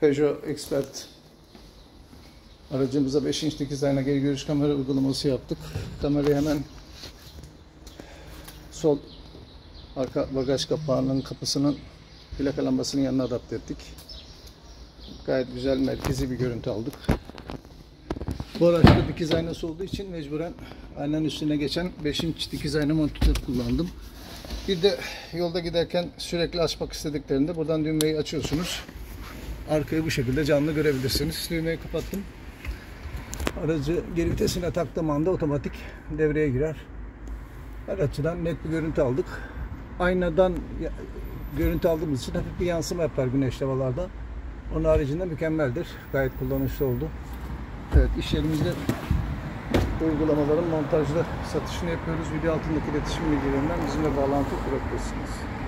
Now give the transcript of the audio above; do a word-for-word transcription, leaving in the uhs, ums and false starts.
Peugeot Expert aracımıza beş inçlik hizayla geri görüş kamera uygulaması yaptık. Kamerayı hemen sol arka bagaj kapağının kapısının plaka lambasının yanına adapte ettik. Gayet güzel, merkezi bir görüntü aldık. Bu araçta dikiz aynası olduğu için mecburen aynanın üstüne geçen beş inç dikiz ayna monitör kullandım. Bir de yolda giderken sürekli açmak istediklerinde buradan düğmeyi açıyorsunuz. Arkayı bu şekilde canlı görebilirsiniz. Düğmeyi kapattım. Aracı geri vitesine taktığım anda otomatik devreye girer. Her açıdan net bir görüntü aldık. Aynadan görüntü aldığımız için hafif bir yansıma yapar güneş havalarda. Onun haricinde mükemmeldir. Gayet kullanışlı oldu. Evet, iş yerimizde uygulamaların montajlı satışını yapıyoruz. Video altındaki iletişim bilgilerinden bizimle bağlantı kurabilirsiniz.